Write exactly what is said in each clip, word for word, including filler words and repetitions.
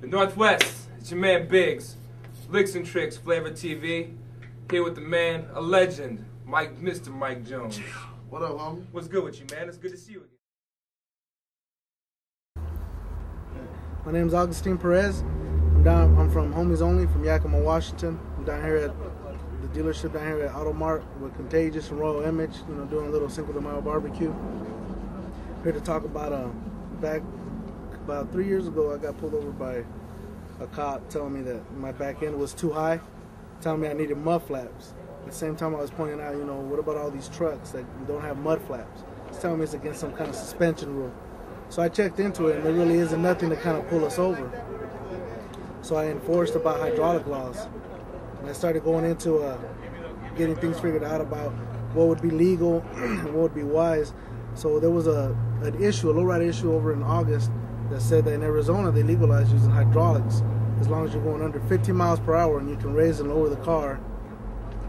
The Northwest, it's your man Biggs, Licks and Tricks, Flavor T V, here with the man, a legend, Mike, Mister Mike Jones. What up, homie? What's good with you, man? It's good to see you again. My name's Augustine Perez. I'm down. I'm from Homies Only, from Yakima, Washington. I'm down here at the dealership down here at Auto Mart with Contagious and Royal Image, you know, doing a little Cinco de Mayo barbecue. Here to talk about uh, back about three years ago, I got pulled over by a cop telling me that my back end was too high, telling me I needed mud flaps. At the same time, I was pointing out, you know, what about all these trucks that don't have mud flaps? It's telling me it's against some kind of suspension rule. So I checked into it, and there really isn't nothing to kind of pull us over. So I enforced about hydraulic laws, and I started going into uh, getting things figured out about what would be legal and what would be wise. So there was a an issue, a lowrider issue over in August that said that in Arizona they legalized using hydraulics as long as you're going under fifty miles per hour and you can raise and lower the car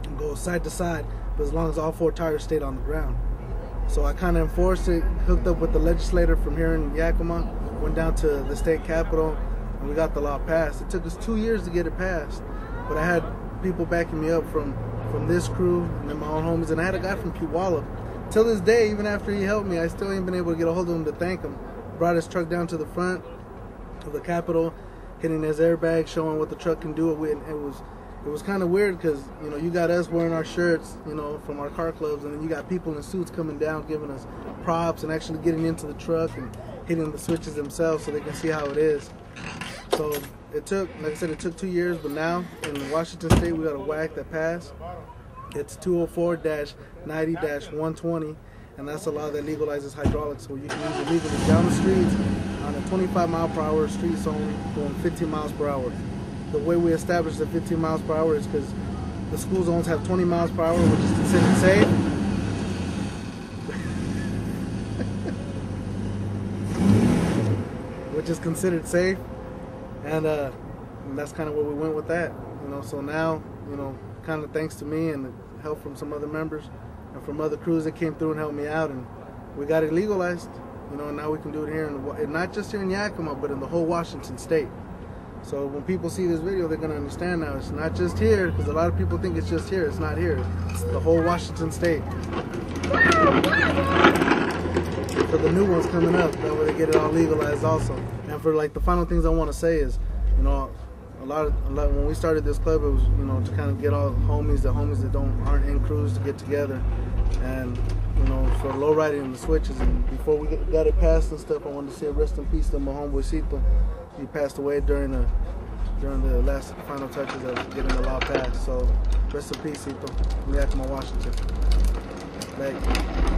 and go side to side, but as long as all four tires stayed on the ground. So I kind of enforced it, hooked up with the legislator from here in Yakima, went down to the state capitol, and we got the law passed. It took us two years to get it passed, but I had people backing me up from, from this crew and then my own homies, and I had a guy from Puyallup. Till this day, even after he helped me, I still ain't been able to get a hold of him to thank him. Brought his truck down to the front of the Capitol, hitting his airbag, showing what the truck can do. It, it was, it was kind of weird because, you know, you got us wearing our shirts, you know, from our car clubs, and then you got people in suits coming down, giving us props and actually getting into the truck and hitting the switches themselves so they can see how it is. So it took, like I said, it took two years, but now in Washington State we got a W A C that passed. It's two oh four ninety one twenty, and that's a law that legalizes hydraulics, so you can use it legally down the streets on a twenty-five mile per hour streets only, going fifteen miles per hour. The way we established the fifteen miles per hour is because the school zones have twenty miles per hour, which is considered safe. which is considered safe, and, uh, and that's kind of where we went with that. You know, so now, you know, kind of thanks to me and the help from some other members and from other crews that came through and helped me out, and we got it legalized, you know, and now we can do it here, in, and not just here in Yakima, but in the whole Washington state. So when people see this video, they're going to understand now it's not just here, because a lot of people think it's just here. It's not here. It's the whole Washington state. For the new ones coming up, that way they get it all legalized also. And for like the final things I want to say is, you know, A lot, of, a lot. When we started this club, it was, you know, to kind of get all the homies, the homies that don't aren't in crews, to get together, and you know, for low riding and the switches. And before we get, got it passed and stuff, I wanted to say rest in peace to my homeboy Sipo. He passed away during the during the last final touches of getting the law passed. So rest in peace, Sipo. Yakima, Washington. Thank you.